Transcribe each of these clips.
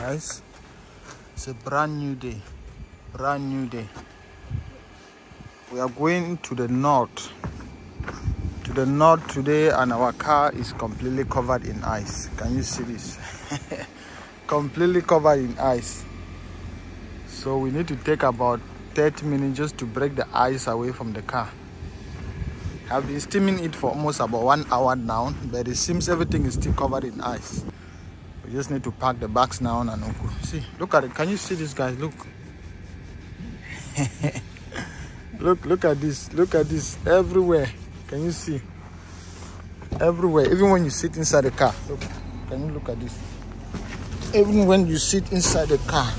guys. It's a brand new day, brand new day. We are going to the north today, and our car is completely covered in ice. Can you see this? Completely covered in ice. So we need to take about 30 minutes just to break the ice away from the car. I've been steaming it for almost about 1 hour now, but it seems everything is still covered in ice. We just need to pack the bags now, Nanoku. See, look at it. Can you see this, guys? Look. Look at this. Look at this. Everywhere. Can you see? Everywhere. Even when you sit inside the car. Look. Can you look at this? Even when you sit inside the car,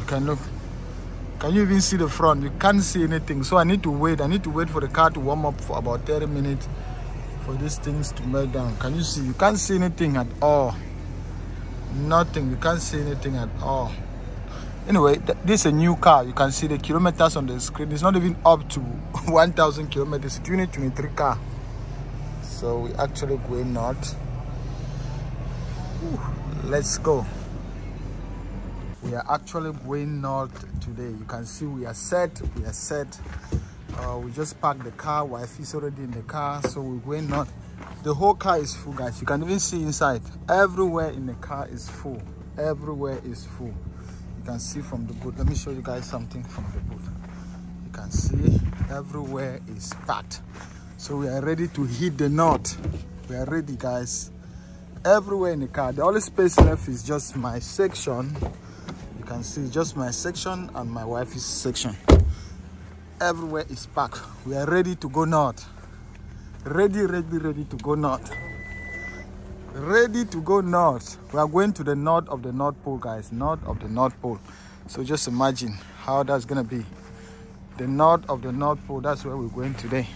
you can look. Can you even see the front? You can't see anything. So I need to wait for the car to warm up for about 30 minutes for these things to melt down. Can you see? You can't see anything at all. Nothing. You can't see anything at all. Anyway, this is a new car. You can see the kilometers on the screen. It's not even up to 1,000 kilometers. It's 2023 car. So we actually going north. Let's go. We are actually going north today. You can see we are set. We just parked the car. Wife is already in the car, so we're going north. The whole car is full, guys. You can even see inside. Everywhere in the car is full. Everywhere is full. You can see from the boot. Let me show you guys something from the boot. You can see everywhere is packed. So we are ready to hit the north. We are ready, guys. Everywhere in the car. The only space left is just my section. You can see just my section and my wife's section. Everywhere is packed. We are ready to go north. Ready to go north. Ready to go north. We are going to the north of the North Pole, guys. North of the North Pole. So just imagine how that's gonna be. The north of the North Pole. That's where we're going today.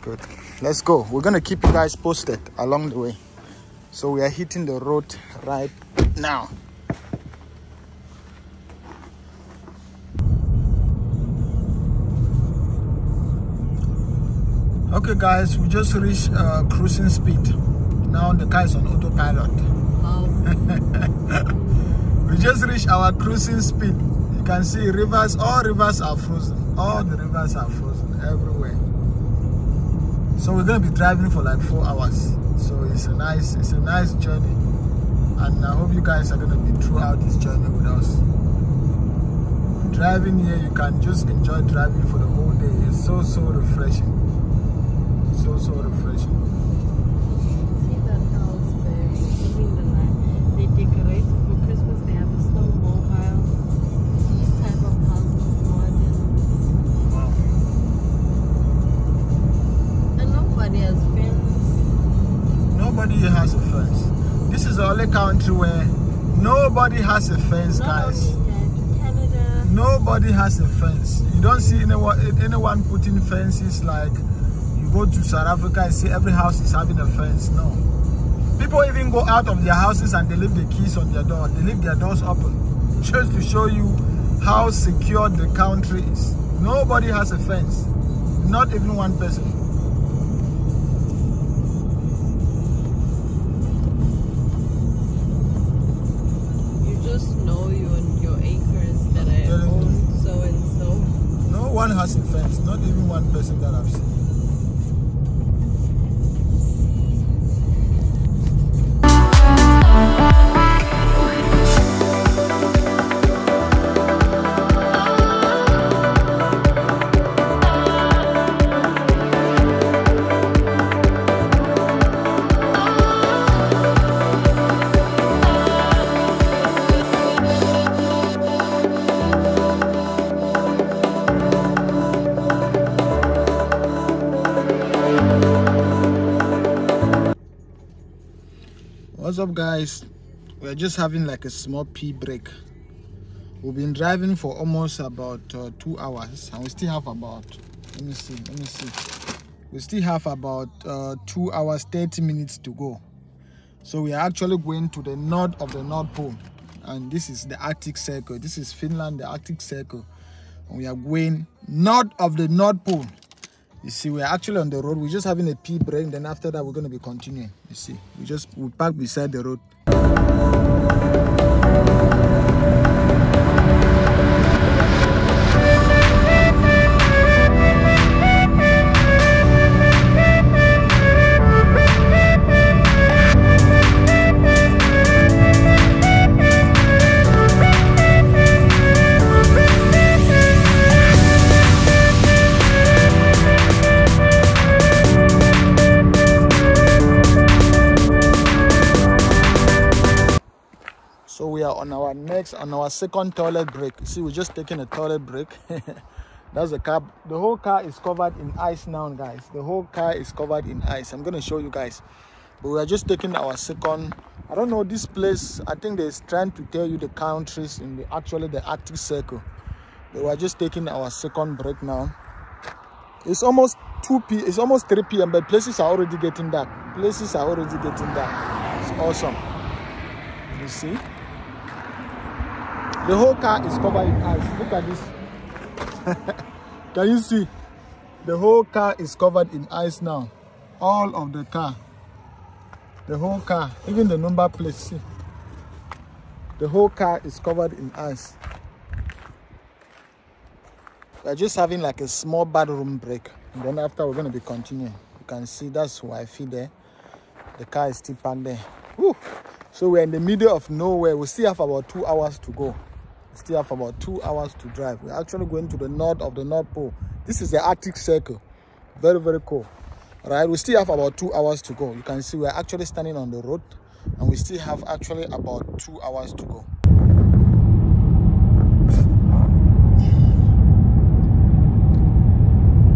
Good. Let's go. We're gonna keep you guys posted along the way. So we are hitting the road right now. Okay, guys, we just reached cruising speed. Now the car is on autopilot. Wow. We just reached our cruising speed. You can see rivers. All rivers are frozen. All the rivers are frozen everywhere. So we're going to be driving for like 4 hours. So it's a nice journey. And I hope you guys are going to be throughout this journey with us. Driving here, you can just enjoy driving for the whole day. It's so refreshing. So refreshing. See that Carlsberg in Finland. They decorate for Christmas. They have a snowball pile. These type of houses nowadays. Wow. And nobody has fence. Nobody has a fence. This is the only country where nobody has a fence, guys. Canada. Nobody has a fence. You don't see anyone putting fences like. Go to South Africa and see every house is having a fence. No. People even go out of their houses and they leave the keys on their door. They leave their doors open. Just to show you how secure the country is. Nobody has a fence. Not even one person. You just know your acres that I own so and so. No one has a fence. Not even one person that I've seen. What's up, guys? We're just having like a small pee break. We've been driving for almost about 2 hours, and we still have about we still have about 2 hours 30 minutes to go. So we are actually going to the north of the North Pole, and this is the Arctic Circle. This is Finland, the Arctic Circle, and we are going north of the North Pole. You see, we're actually on the road. We're just having a pee break. Then after that, we're going to be continuing. You see, we park beside the road. So we are on our second toilet break. You see, we're just taking a toilet break. That's the car. The whole car is covered in ice now, guys. The whole car is covered in ice. I'm going to show you guys. But we are just taking our second. I don't know this place. I think they're trying to tell you the countries in the the Arctic Circle. But we are just taking our second break now. It's almost 2 p.m. It's almost 3 p.m. But places are already getting dark. Places are already getting dark. It's awesome. You see. The whole car is covered in ice. Look at this. Can you see? The whole car is covered in ice now. All of the car. The whole car. Even the number plate. See? The whole car is covered in ice. We're just having like a small bathroom break. And then after, we're going to be continuing. You can see that's wifey there. The car is still parked there. Woo! So we're in the middle of nowhere. We still have about 2 hours to go. Still have about 2 hours to drive. We're actually going to the north of the North Pole. This is the Arctic Circle. Very, very cool. All right, we still have about 2 hours to go. You can see we're actually standing on the road, and we still have actually about 2 hours to go.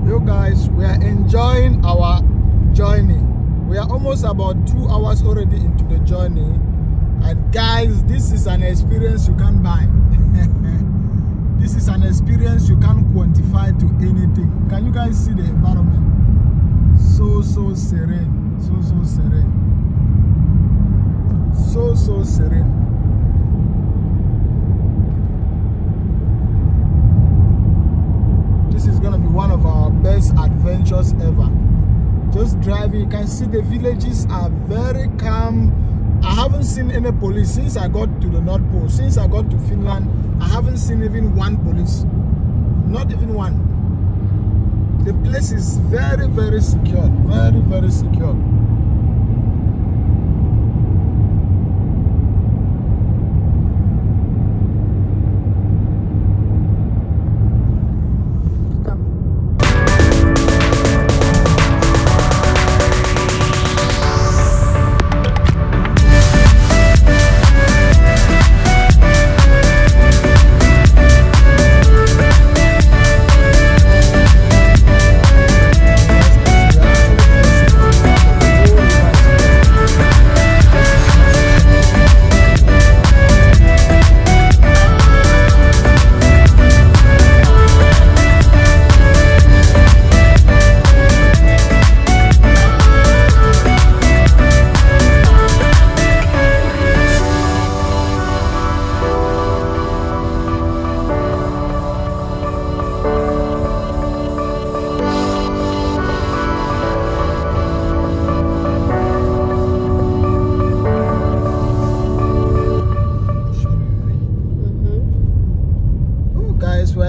Yo guys, we are enjoying our journey. We are almost about 2 hours already into the journey. And guys, this is an experience you can't buy. This is an experience you can't quantify to anything. Can you guys see the environment? So serene. So serene. So serene. This is gonna be one of our best adventures ever. Just driving, you can see the villages are very calm. I haven't seen any police since I got to the North Pole. Since I got to Finland, I haven't seen even one police. Not even one. The place is very, very secure. Very, very secure.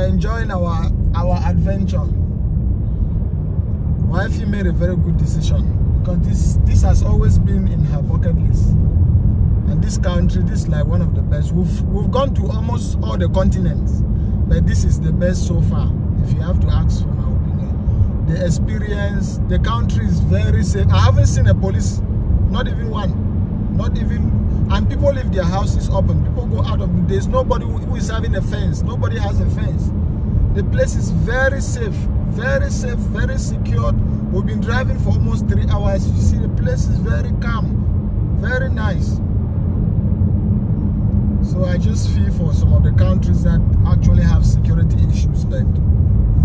Enjoying our adventure. Wifey made a very good decision, because this has always been in her bucket list, and this country, this is like one of the best. We've gone to almost all the continents, but this is the best so far. If you have to ask for my opinion, the experience, the country is very safe. I haven't seen a police, not even one, not even. And people leave their houses open. People go out of. There's nobody who is having a fence. Nobody has a fence. The place is very safe, very safe, very secured. We've been driving for almost 3 hours. You see, the place is very calm, very nice. So I just feel for some of the countries that actually have security issues, like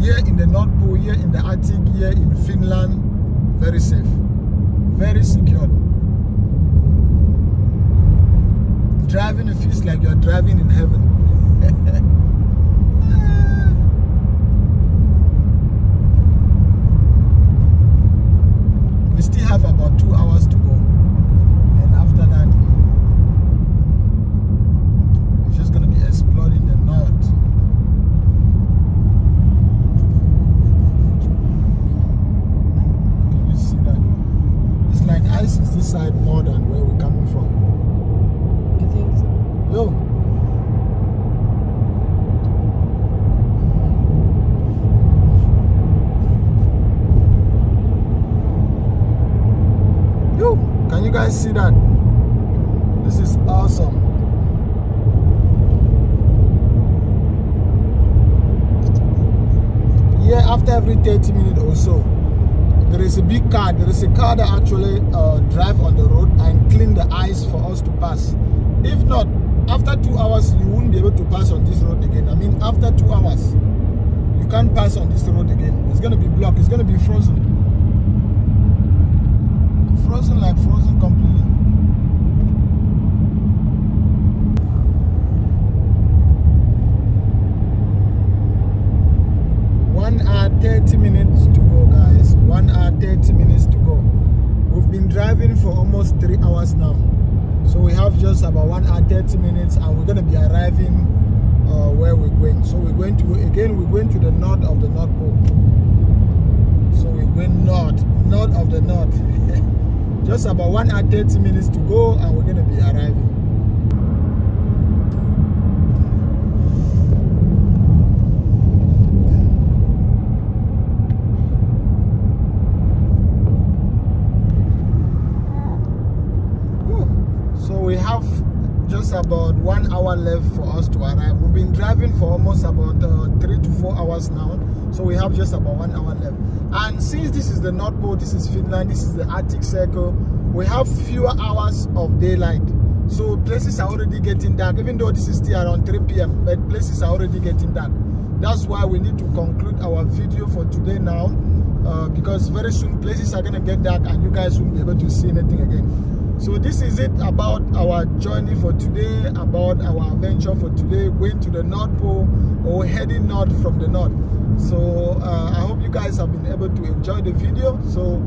here in the North Pole, here in the Arctic, here in Finland. Very safe, very secured. Driving, it feels like you're driving in heaven. you guys see that? This is awesome. Yeah, after every 30 minutes or so, there is a big car. There is a car that actually drive on the road and clean the ice for us to pass. If not, after 2 hours, you won't be able to pass on this road again. I mean, after 2 hours, you can't pass on this road again. It's going to be blocked. It's going to be frozen. Frozen, like frozen completely. Driving for almost 3 hours now, so we have just about 1 hour 30 minutes, and we're gonna be arriving where we're going. So we're going to go again. We're going to the north of the North Pole. So we're going north of the north. Just about 1 hour 30 minutes to go, and we're gonna be arriving. About 1 hour left for us to arrive. We've been driving for almost about 3 to 4 hours now, so we have just about 1 hour left. And since this is the North Pole, this is Finland, this is the Arctic Circle, we have fewer hours of daylight, so places are already getting dark. Even though this is still around 3 p.m, but places are already getting dark. That's why we need to conclude our video for today now, because very soon places are going to get dark and you guys won't be able to see anything again. So this is it about our journey for today, about our adventure for today, going to the North Pole or heading north from the north. So I hope you guys have been able to enjoy the video. So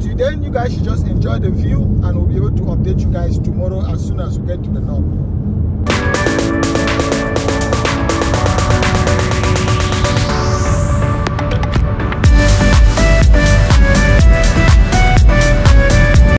till then, you guys should just enjoy the view, and we'll be able to update you guys tomorrow as soon as we get to the north.